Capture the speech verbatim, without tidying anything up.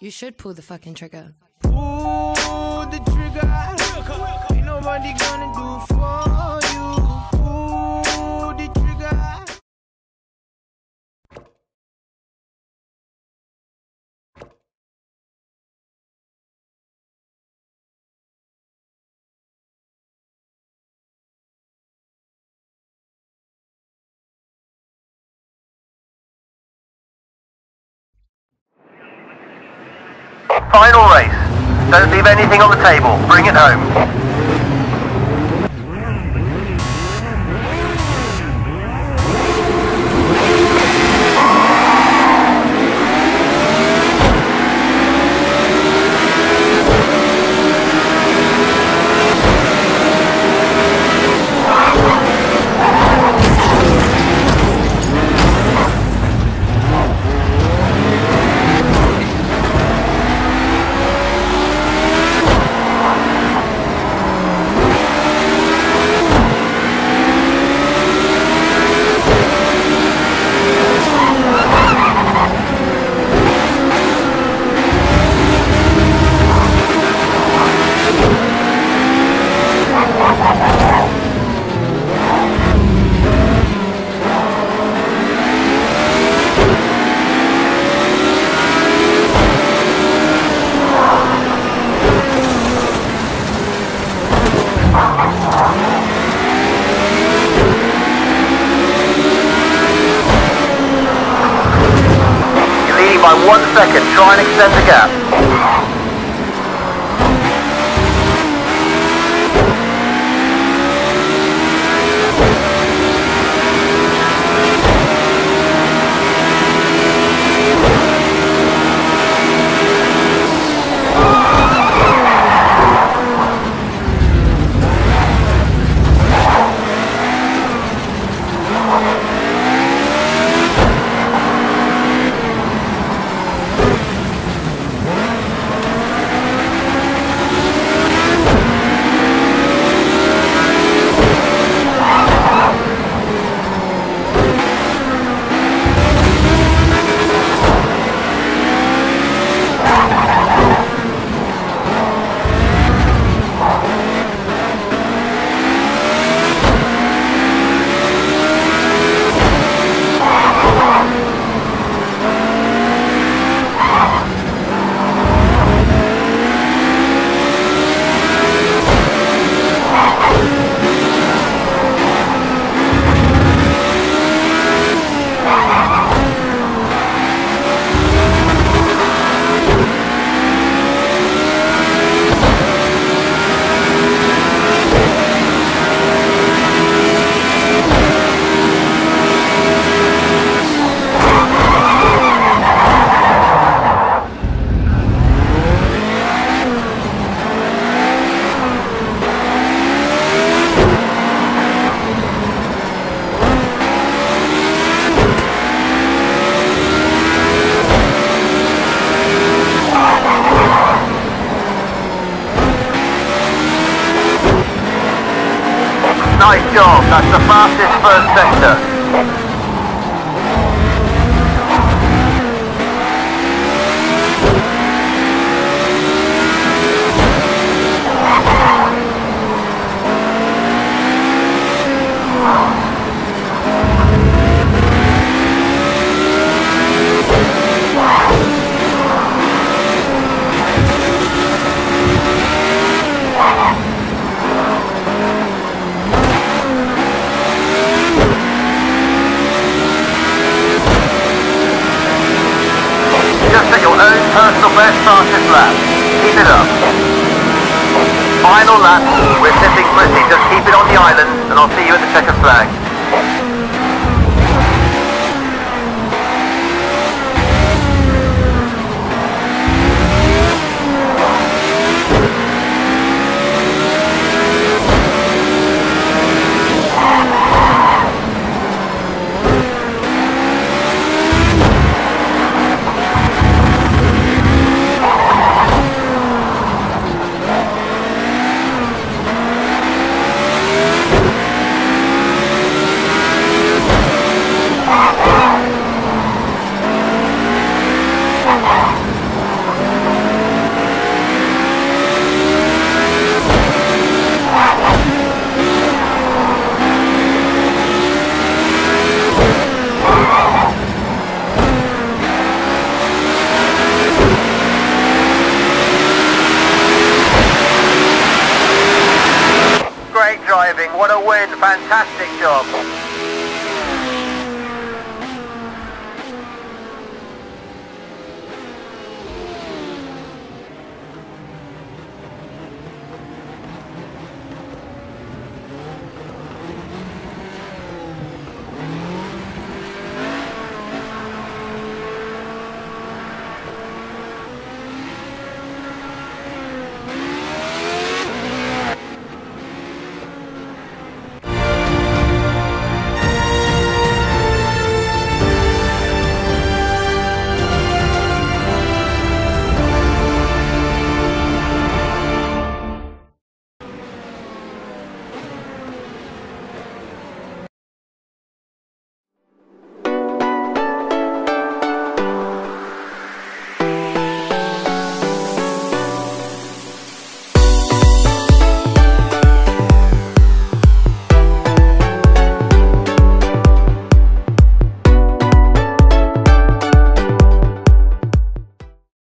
You should pull the fucking trigger. Pull the trigger. Ain't nobody gonna do for you. Pull the trigger. Final race. Don't leave anything on the table. Bring it home. One second, try and extend the gap. Nice job, that's the fastest first sector. Personal best fastest lap. Keep it up. Final lap. We're sitting pretty. Just keep it on the island, and I'll see you at the checkered flag. what a win, fantastic job.